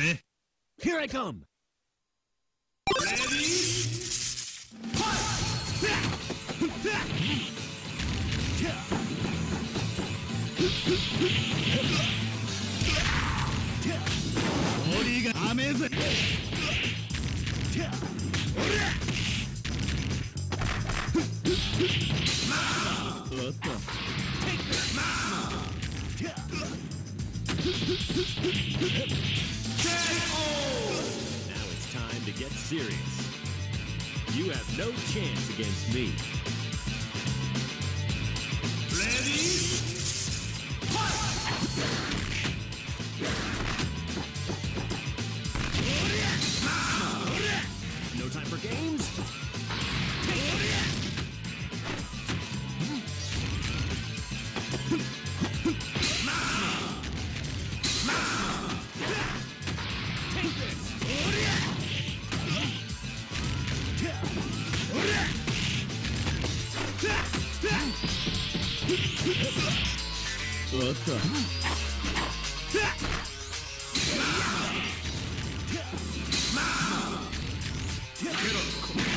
Here I come! Ready? Now it's time to get serious. You have no chance against me. No time for games. What the? Get up.